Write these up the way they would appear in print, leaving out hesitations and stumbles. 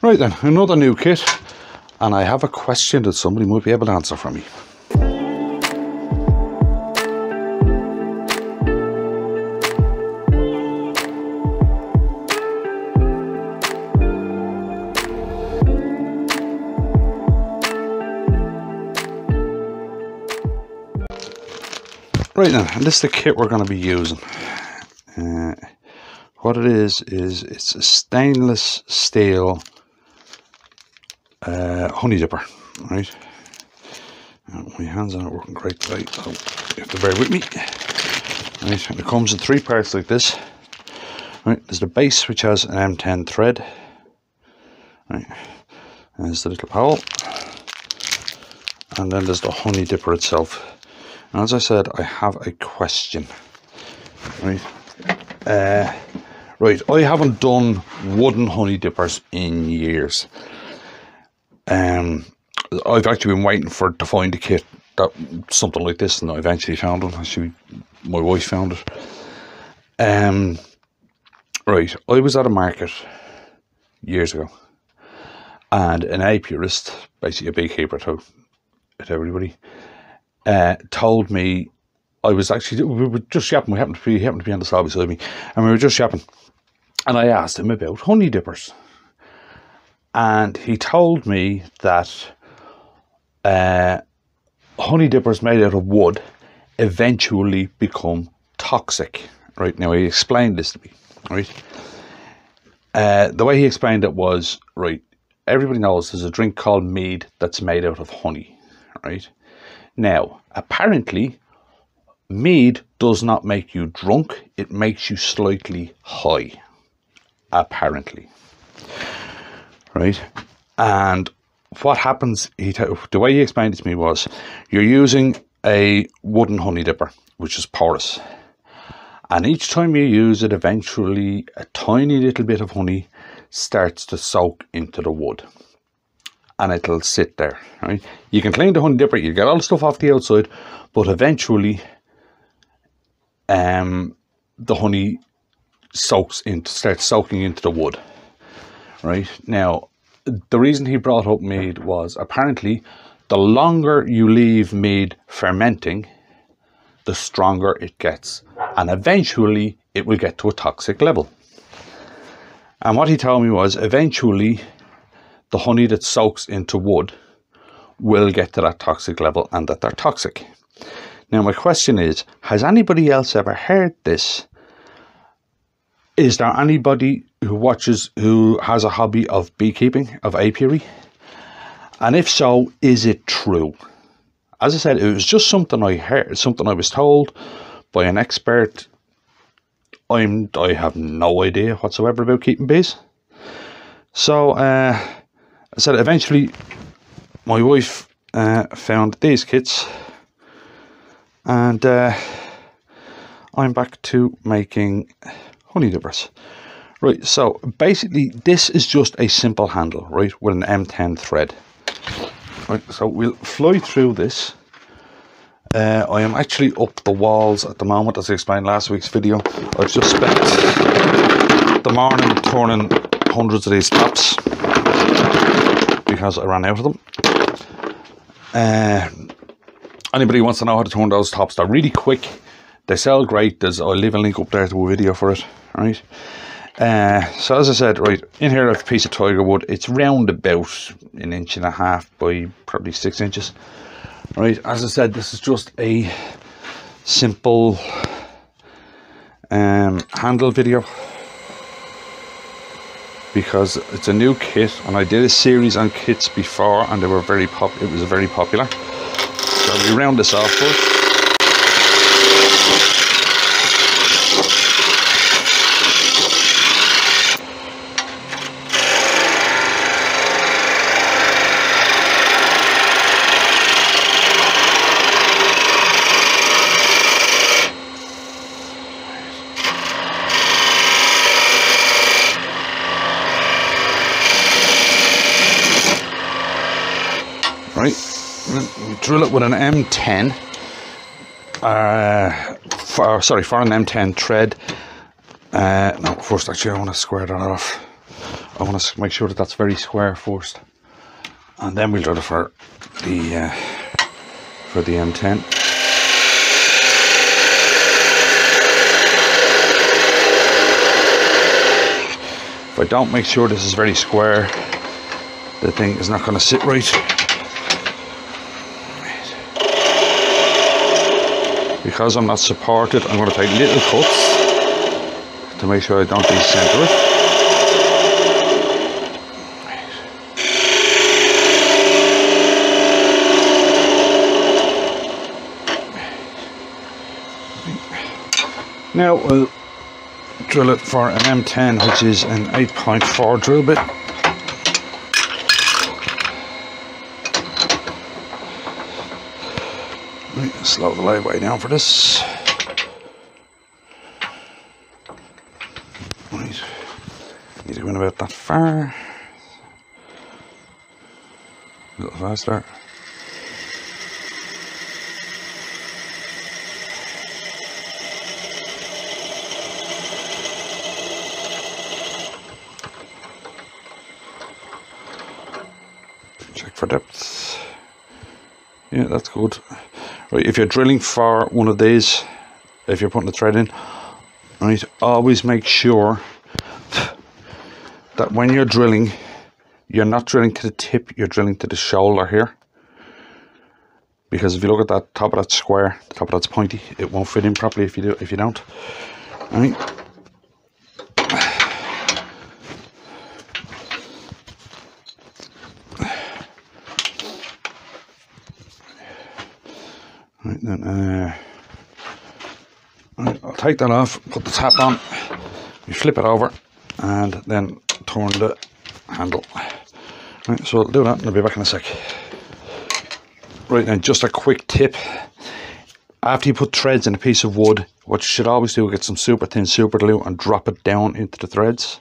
Right then, another new kit, and I have a question that somebody might be able to answer for me. Right then, and this is the kit we're going to be using. What it is it's a stainless steel honey dipper, right? My hands aren't working great today, so you have to bear with me. Right, and it comes in three parts like this. Right, there's the base, which has an M10 thread. Right, there's the little powell, and then there's the honey dipper itself. And as I said, I have a question. Right. Right, I haven't done wooden honey dippers in years. I've actually been waiting to find a kit that something like this, and I eventually found it. Actually, my wife found it. Right, I was at a market years ago, and an apiarist, basically a beekeeper to everybody, told me. We happened to be on the stall beside me, and we were just shopping, and I asked him about honey dippers, and he told me that honey dippers made out of wood eventually become toxic. Right, now he explained this to me, right? The way he explained it was, right, everybody knows there's a drink called mead that's made out of honey, right? Now apparently mead does not make you drunk, it makes you slightly high, apparently, right? And what happens, the way he explained it to me was, you're using a wooden honey dipper, which is porous, and each time you use it, eventually a tiny little bit of honey starts to soak into the wood, and it'll sit there, right? You can clean the honey dipper, you get all the stuff off the outside, but eventually the honey starts soaking into the wood. Right, now the reason he brought up mead was apparently the longer you leave mead fermenting, the stronger it gets, and eventually it will get to a toxic level. And what he told me was, eventually the honey that soaks into wood will get to that toxic level, and that they're toxic. Now my question is, has anybody else ever heard this? Is there anybody who has a hobby of beekeeping, of apiary? And if so, is it true? As I said, it was just something I heard, something I was told by an expert. I have no idea whatsoever about keeping bees. So I said, eventually my wife found these kits, and I'm back to making honey dippers. Right, so basically this is just a simple handle, right, with an M10 thread. Right, so we'll fly through this. I am actually up the walls at the moment, as I explained last week's video. I've just spent the morning turning hundreds of these tops because I ran out of them. Anybody who wants to know how to turn those tops, they're really quick, they sell great. I'll leave a link up there to a video for it, right? So as I said, right, in here I have a piece of tiger wood. It's round about 1.5 inches by probably 6 inches. Right, as I said, this is just a simple handle video because it's a new kit, and I did a series on kits before, and they were very popular. So we round this off first. Right. We drill it with an M10 for an M10 thread. No, first actually I want to square that off. I want to make sure that that's very square first, and then we'll do it for the M10. If I don't make sure this is very square, the thing is not going to sit right. Because I'm not supported, I'm going to take little cuts to make sure I don't decenter it. Now we'll drill it for an M10, which is an 8.4 drill bit. Right, slow the light way down for this. Right, need to go in about that far. A little faster. Check for depth. Yeah, that's good. Right, if you're drilling for one of these, if you're putting the thread in, right, always make sure that when you're drilling, you're not drilling to the tip, you're drilling to the shoulder here. Because if you look at that top of that square, the top of that's pointy, it won't fit in properly if you do, if you don't. Right. Right then, right, I'll take that off, put the tap on, you flip it over, and then turn the handle. Right, so I'll do that and I'll be back in a sec. Right then, just a quick tip. After you put threads in a piece of wood, what you should always do is get some super thin super glue and drop it down into the threads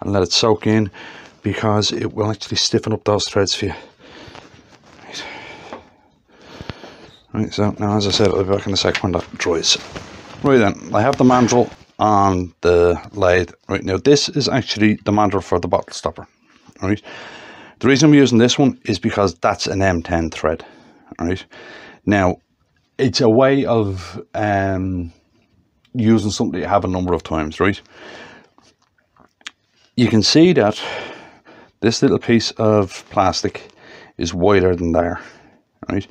and let it soak in, because it will actually stiffen up those threads for you. Right, so now, as I said, I'll be back in a sec when that dries. Right then, I have the mandrel on the lathe. Right now, this is actually the mandrel for the bottle stopper. Right, the reason we're using this one is because that's an M10 thread. Right, now it's a way of using something you have a number of times. Right, you can see that this little piece of plastic is wider than there. Right.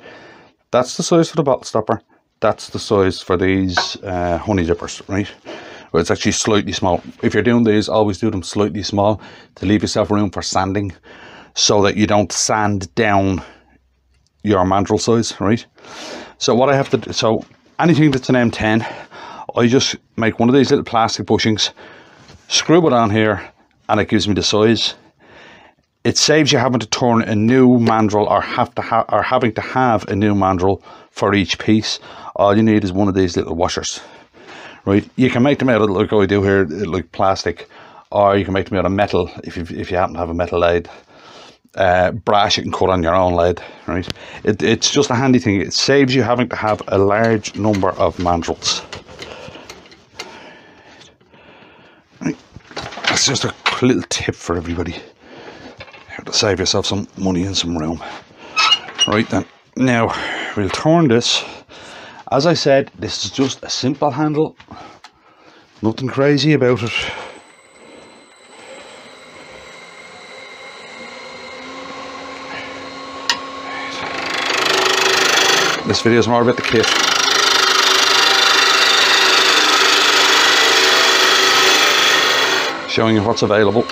That's the size for the bottle stopper, that's the size for these honey dippers, right? Well, it's actually slightly small. If you're doing these, always do them slightly small to leave yourself room for sanding, so that you don't sand down your mandrel size, right? So what I have to do, so anything that's an M10, I just make one of these little plastic bushings, screw it on here, and it gives me the size. It saves you having to turn a new mandrel or having to have a new mandrel for each piece. All you need is one of these little washers, right? You can make them out of, like I do here, like plastic, or you can make them out of metal if you happen to have a metal lathe. Brass you can cut on your own lathe, right? It's just a handy thing. It saves you having to have a large number of mandrels. Right. That's just a little tip for everybody. To save yourself some money and some room. Right then, now we'll turn this. As I said, this is just a simple handle, nothing crazy about it. This video is more about the kit. Showing you what's available.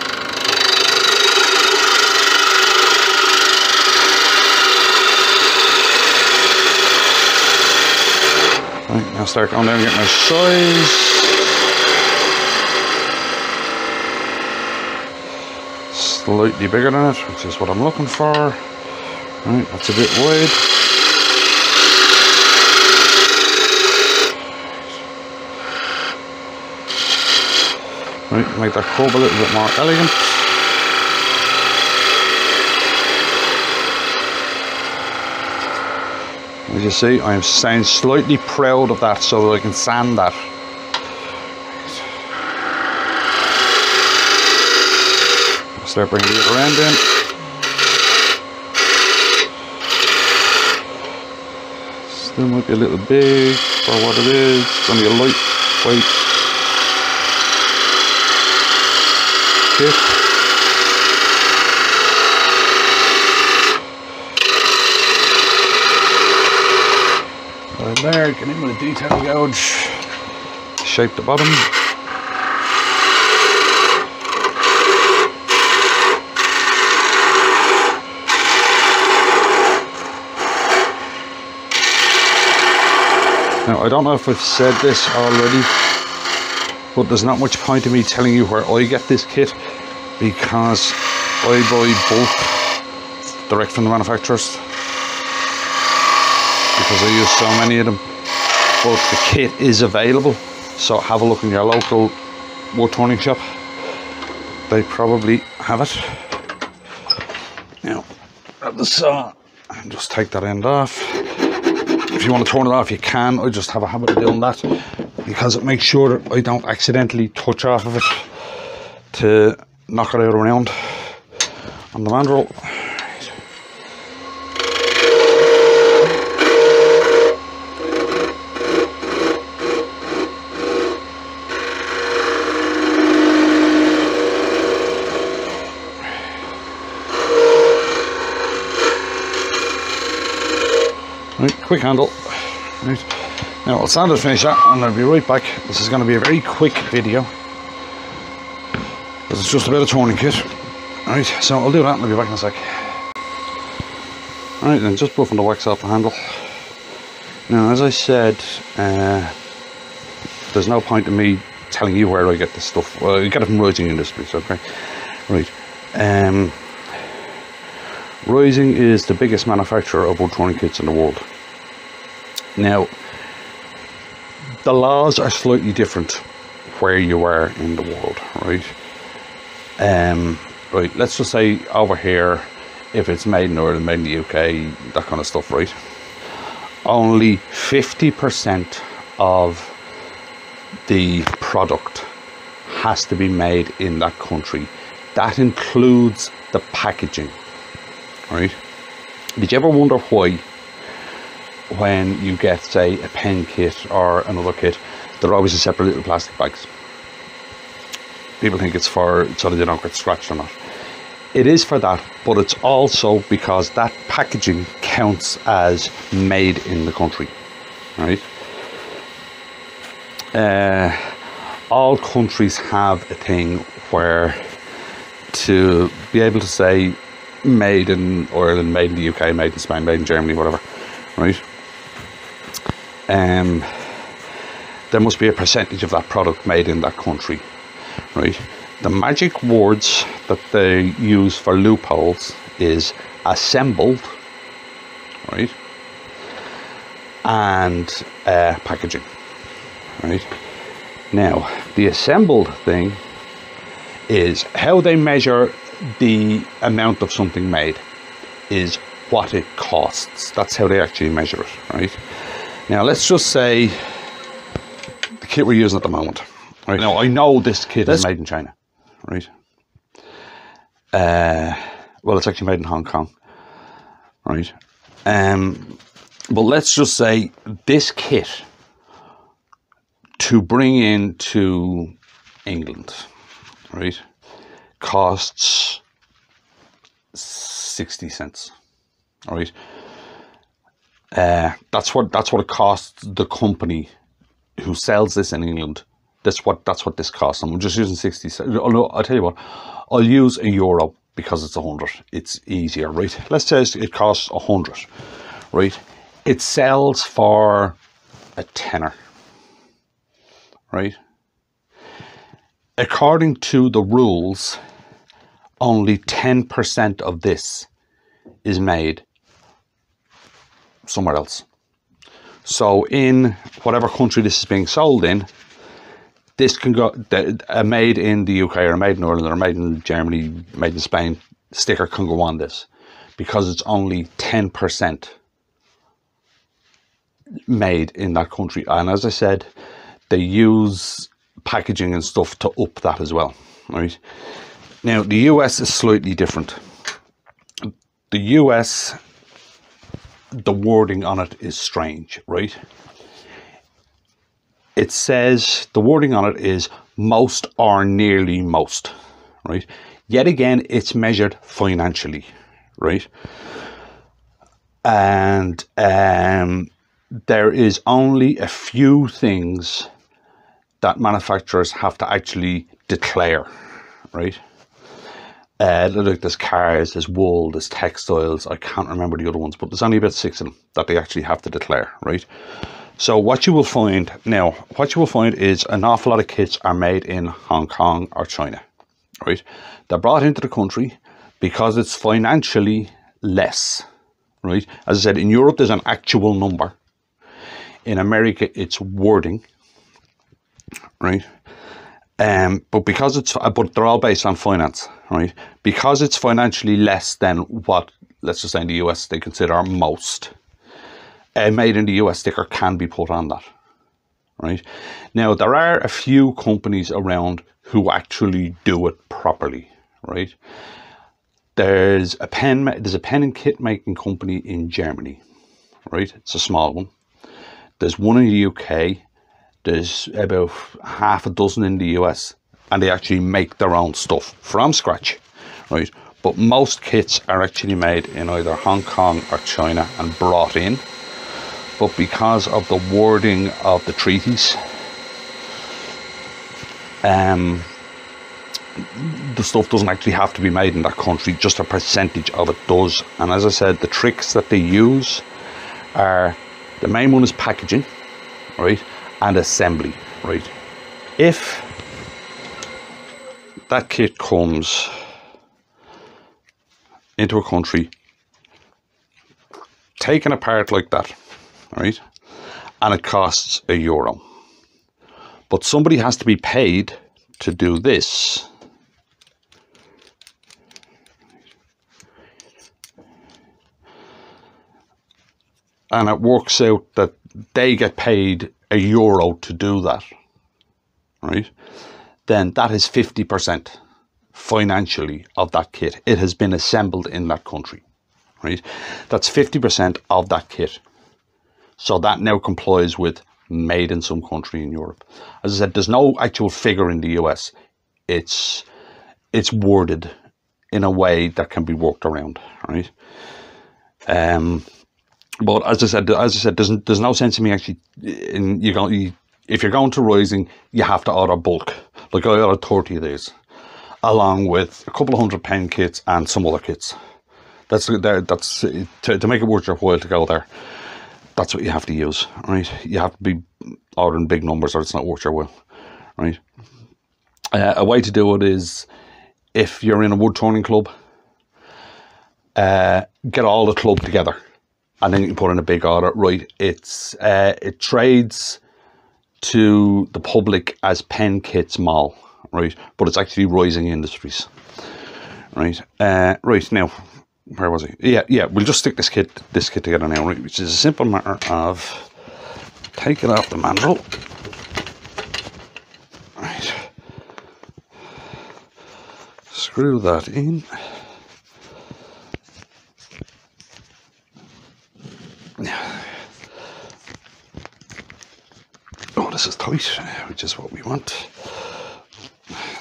Right, I'll start going down and get my size. Slightly bigger than it, which is what I'm looking for. Right, that's a bit wide. Right, make that curve a little bit more elegant. As you see, I am slightly proud of that, so that I can sand that. Start bringing it around in. Still might be a little big for what it is. It's only a lightweight kit. Right there, get in with a detail gouge. Shape the bottom. Now, I don't know if I've said this already, but there's not much point in me telling you where I get this kit, because I buy bulk direct from the manufacturers, because I use so many of them. But the kit is available, so have a look in your local wood turning shop. They probably have it. Now, grab the saw and just take that end off. If you want to turn it off, you can. I just have a habit of doing that because it makes sure that I don't accidentally touch off of it to knock it out around on the mandrel. Right, quick handle. Right. Now I'll sand and finish that and I'll be right back. This is going to be a very quick video. Because it's just about a turning kit. Alright, so I'll do that and I'll be back in a sec. Alright then, just buffing the wax off the handle. Now as I said, there's no point in me telling you where I get this stuff. Well, you get it from Rising Industries, okay? Right. Rising is the biggest manufacturer of wood turning kits in the world. Now, the laws are slightly different where you are in the world, right? Right, let's just say over here, if it's made in Ireland, made in the UK, that kind of stuff, right? Only 50% of the product has to be made in that country. That includes the packaging. Right? Did you ever wonder why, when you get, say, a pen kit or another kit, they're always in separate little plastic bags? People think it's for so that they don't get scratched or not. It is for that, but it's also because that packaging counts as made in the country, right? All countries have a thing where to be able to say made in Ireland, made in the UK, made in Spain, made in Germany, whatever, right? There must be a percentage of that product made in that country, right? The magic words that they use for loopholes is assembled, right? And packaging, right? Now, the assembled thing is how they measure the amount of something made is what it costs. That's how they actually measure it, right? Now let's just say the kit we're using at the moment, right? Now I know this kit is made in China, right? Well, it's actually made in Hong Kong, right? But let's just say this kit to bring into England, right, costs 60 cents, all right? That's what it costs the company who sells this in England. That's what this costs. I'm just using 60 cents. I'll tell you what, I'll use a euro because it's 100. It's easier, right? Let's say it costs 100, right? It sells for a tenner, right? According to the rules, only 10% of this is made somewhere else. So in whatever country this is being sold in, this can go made in the UK or made in Ireland or made in Germany, made in Spain sticker can go on this because it's only 10% made in that country. And as I said, they use packaging and stuff to up that as well, right? Now the US is slightly different. The US, the wording on it is strange, right? It says, the wording on it is most or nearly most, right? Yet again, it's measured financially, right? And there is only a few things that manufacturers have to actually declare, right? Like there's cars, there's wool, there's textiles. I can't remember the other ones, but there's only about 6 of them that they actually have to declare, right? So what you will find now, what you will find is an awful lot of kits are made in Hong Kong or China, right? They're brought into the country because it's financially less, right? As I said, in Europe, there's an actual number. In America, it's wording, right? But because it's, but they're all based on finance, right? Because it's financially less than what, let's just say in the US, they consider most. Made in the US sticker can be put on that, right? Now, there are a few companies around who actually do it properly, right? There's a pen and kit making company in Germany, right? It's a small one. There's one in the UK. There's about half a dozen in the US, and they actually make their own stuff from scratch, right? But most kits are actually made in either Hong Kong or China and brought in. But because of the wording of the treaties, the stuff doesn't actually have to be made in that country, just a percentage of it does. And as I said, the tricks that they use are, the main one is packaging, right? And assembly, right? If that kit comes into a country, taken apart like that, right? And it costs €1. But somebody has to be paid to do this. And it works out that they get paid €1 to do that, right? Then that is 50% financially of that kit. It has been assembled in that country, right? That's 50% of that kit. So that now complies with made in some country in Europe. As I said, there's no actual figure in the US. It's worded in a way that can be worked around, right? But as I said, there's no sense in me actually. If you're going to Rising, you have to order bulk. Like I ordered 30 of these, along with a couple of 100 pen kits and some other kits. That's to make it worth your while to go there. That's what you have to use, right? You have to be ordering big numbers, or it's not worth your while, right? A way to do it is if you're in a wood turning club, get all the club together. And then you can put in a big order, right? It trades to the public as Pen Kits Mall, right? But it's actually Rising Industries, right? Right now, where was I? Yeah. We'll just stick this kit together now, right? Which is a simple matter of take it off the mandrel, right? Screw that in. Oh, this is tight, which is what we want.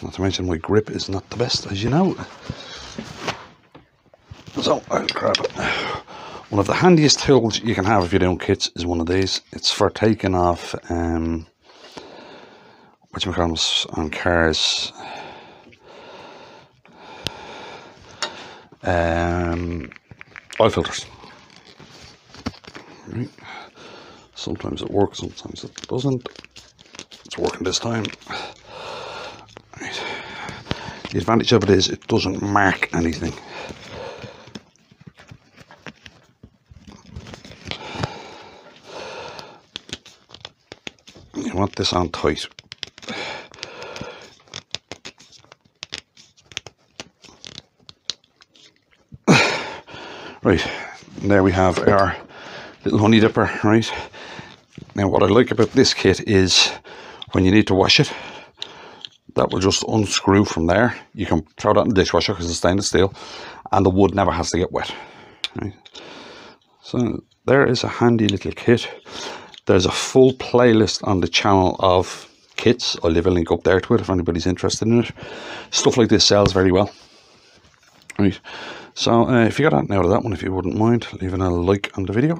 Not to mention my grip is not the best, as you know. So I'll grab it. One of the handiest tools you can have if you're doing kits is one of these. It's for taking off whatchamacallums on cars. Oil filters. Right. Sometimes it works, sometimes it doesn't. It's working this time. Right. The advantage of it is it doesn't mark anything. You want this on tight. Right, there we have our little honey dipper, right? Now what I like about this kit is when you need to wash it, that will just unscrew from there. You can throw that in the dishwasher because it's stainless steel and the wood never has to get wet. Right. So there is a handy little kit. There's a full playlist on the channel of kits. I'll leave a link up there to it if anybody's interested in it. Stuff like this sells very well. Right. So if you got anything out of that one, if you wouldn't mind leaving a like on the video,